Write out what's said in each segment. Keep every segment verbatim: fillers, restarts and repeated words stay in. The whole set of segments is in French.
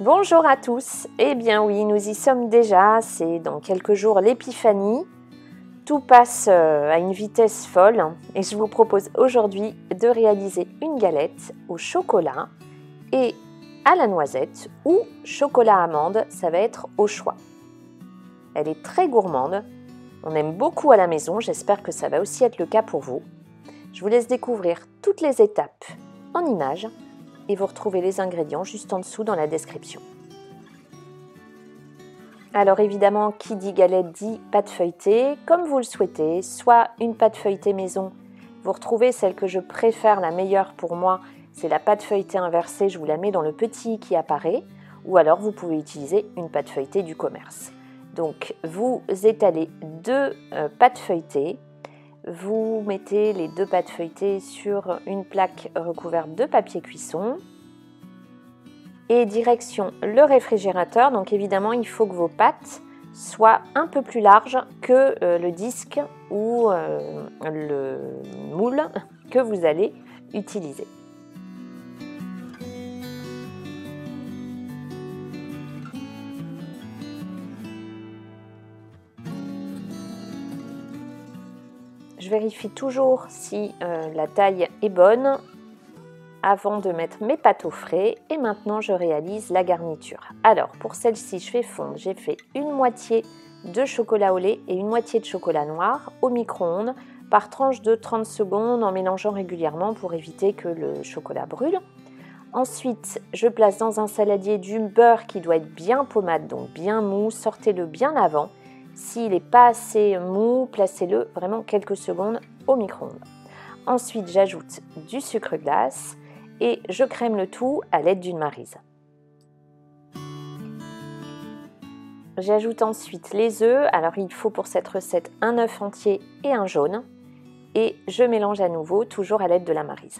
Bonjour à tous. Eh bien oui, nous y sommes déjà, c'est dans quelques jours l'épiphanie. Tout passe à une vitesse folle et je vous propose aujourd'hui de réaliser une galette au chocolat et à la noisette ou chocolat amande, ça va être au choix. Elle est très gourmande, on aime beaucoup à la maison, j'espère que ça va aussi être le cas pour vous. Je vous laisse découvrir toutes les étapes en images. Et vous retrouvez les ingrédients juste en dessous dans la description. Alors évidemment, qui dit galette dit pâte feuilletée, comme vous le souhaitez, soit une pâte feuilletée maison. Vous retrouvez celle que je préfère, la meilleure pour moi, c'est la pâte feuilletée inversée, je vous la mets dans le petit i qui apparaît, ou alors vous pouvez utiliser une pâte feuilletée du commerce. Donc vous étalez deux pâtes feuilletées, vous mettez les deux pâtes feuilletées sur une plaque recouverte de papier cuisson et direction le réfrigérateur. Donc évidemment, il faut que vos pâtes soient un peu plus larges que le disque ou le moule que vous allez utiliser. Je vérifie toujours si euh, la taille est bonne avant de mettre mes pâtes au frais. Et maintenant, je réalise la garniture. Alors, pour celle-ci, je fais fondre. J'ai fait une moitié de chocolat au lait et une moitié de chocolat noir au micro-ondes par tranche de trente secondes en mélangeant régulièrement pour éviter que le chocolat brûle. Ensuite, je place dans un saladier du beurre qui doit être bien pommade, donc bien mou. Sortez-le bien avant. S'il n'est pas assez mou, placez-le vraiment quelques secondes au micro-ondes. Ensuite, j'ajoute du sucre glace et je crème le tout à l'aide d'une maryse. J'ajoute ensuite les œufs. Alors, il faut pour cette recette un œuf entier et un jaune. Et je mélange à nouveau, toujours à l'aide de la maryse.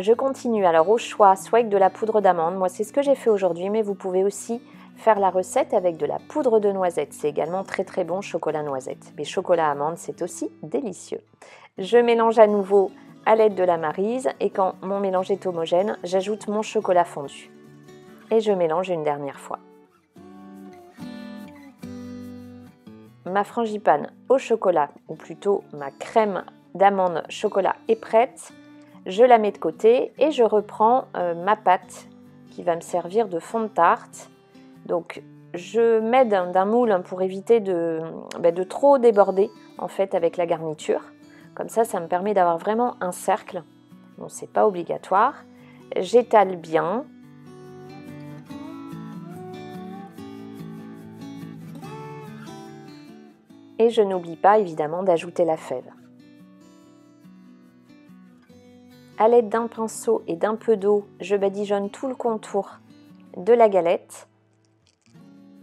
Je continue alors au choix, soit avec de la poudre d'amande, moi c'est ce que j'ai fait aujourd'hui, mais vous pouvez aussi faire la recette avec de la poudre de noisette, c'est également très très bon chocolat noisette, mais chocolat amande c'est aussi délicieux. Je mélange à nouveau à l'aide de la maryse et quand mon mélange est homogène, j'ajoute mon chocolat fondu et je mélange une dernière fois. Ma frangipane au chocolat, ou plutôt ma crème d'amande chocolat est prête. Je la mets de côté et je reprends euh, ma pâte qui va me servir de fond de tarte. Donc je m'aide d'un moule pour éviter de, ben, de trop déborder en fait avec la garniture. Comme ça, ça me permet d'avoir vraiment un cercle. Bon, c'est pas obligatoire. J'étale bien. Et je n'oublie pas évidemment d'ajouter la fève. A l'aide d'un pinceau et d'un peu d'eau, je badigeonne tout le contour de la galette.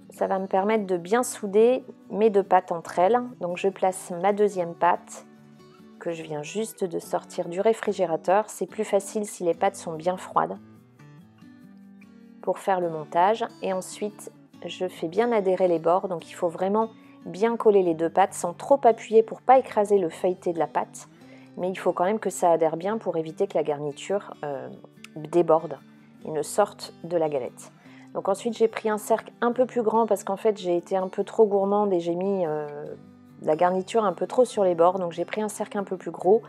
Ça va me permettre de bien souder mes deux pâtes entre elles. Donc je place ma deuxième pâte que je viens juste de sortir du réfrigérateur. C'est plus facile si les pâtes sont bien froides pour faire le montage. Et ensuite, je fais bien adhérer les bords. Donc il faut vraiment bien coller les deux pâtes sans trop appuyer pour ne pas écraser le feuilleté de la pâte. Mais il faut quand même que ça adhère bien pour éviter que la garniture euh, déborde et ne sorte de la galette. Donc ensuite, j'ai pris un cercle un peu plus grand parce qu'en fait, j'ai été un peu trop gourmande et j'ai mis euh, la garniture un peu trop sur les bords. Donc j'ai pris un cercle un peu plus gros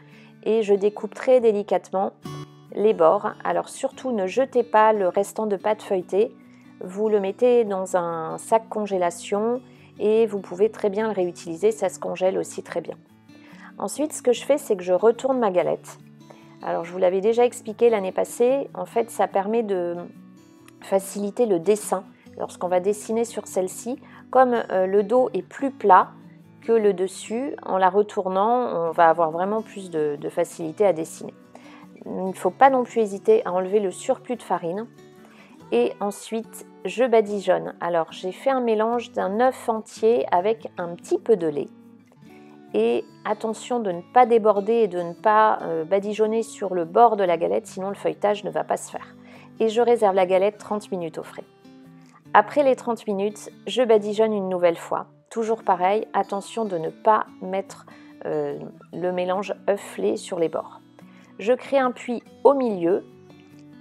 et je découpe très délicatement les bords. Alors surtout, ne jetez pas le restant de pâte feuilletée. Vous le mettez dans un sac congélation et vous pouvez très bien le réutiliser. Ça se congèle aussi très bien. Ensuite, ce que je fais, c'est que je retourne ma galette. Alors, je vous l'avais déjà expliqué l'année passée. En fait, ça permet de faciliter le dessin. Lorsqu'on va dessiner sur celle-ci, comme le dos est plus plat que le dessus, en la retournant, on va avoir vraiment plus de, de facilité à dessiner. Il ne faut pas non plus hésiter à enlever le surplus de farine. Et ensuite, je badigeonne. Alors, j'ai fait un mélange d'un œuf entier avec un petit peu de lait. Et attention de ne pas déborder et de ne pas badigeonner sur le bord de la galette, sinon le feuilletage ne va pas se faire. Et je réserve la galette trente minutes au frais. Après les trente minutes, je badigeonne une nouvelle fois. Toujours pareil, attention de ne pas mettre euh, le mélange œuf-lait sur les bords. Je crée un puits au milieu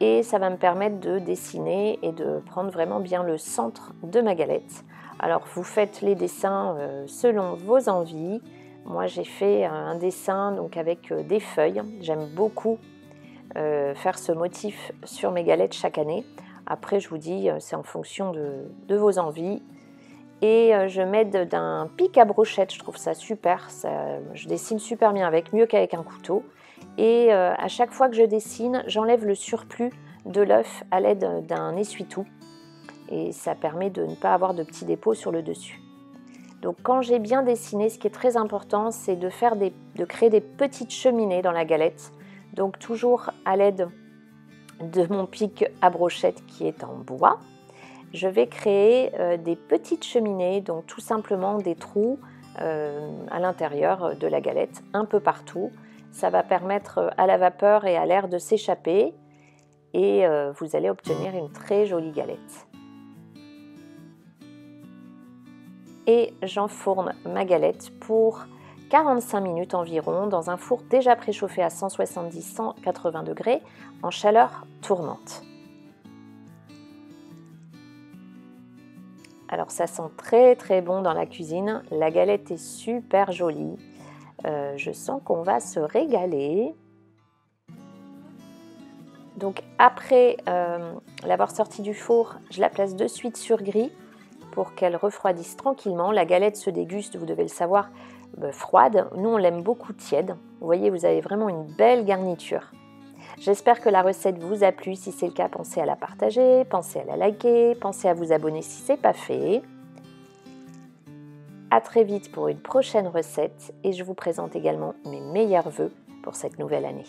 et ça va me permettre de dessiner et de prendre vraiment bien le centre de ma galette. Alors vous faites les dessins selon vos envies. Moi j'ai fait un dessin donc avec des feuilles. J'aime beaucoup faire ce motif sur mes galettes chaque année. Après je vous dis, c'est en fonction de, de vos envies. Et je m'aide d'un pic à brochette, je trouve ça super, ça, je dessine super bien avec, mieux qu'avec un couteau. Et euh, à chaque fois que je dessine, j'enlève le surplus de l'œuf à l'aide d'un essuie-tout. Et ça permet de ne pas avoir de petits dépôts sur le dessus. Donc quand j'ai bien dessiné, ce qui est très important, c'est de, faire des, de créer des petites cheminées dans la galette. Donc toujours à l'aide de mon pic à brochette qui est en bois. Je vais créer euh, des petites cheminées, donc tout simplement des trous euh, à l'intérieur de la galette, un peu partout. Ça va permettre à la vapeur et à l'air de s'échapper et euh, vous allez obtenir une très jolie galette. Et j'enfourne ma galette pour quarante-cinq minutes environ dans un four déjà préchauffé à cent soixante-dix à cent quatre-vingts degrés en chaleur tournante. Alors ça sent très très bon dans la cuisine, la galette est super jolie, euh, je sens qu'on va se régaler. Donc après euh, l'avoir sortie du four, je la place de suite sur grille pour qu'elle refroidisse tranquillement. La galette se déguste, vous devez le savoir, euh, froide. Nous on l'aime beaucoup tiède, vous voyez vous avez vraiment une belle garniture. J'espère que la recette vous a plu. Si c'est le cas, pensez à la partager, pensez à la liker, pensez à vous abonner si ce n'est pas fait. À très vite pour une prochaine recette et je vous présente également mes meilleurs vœux pour cette nouvelle année.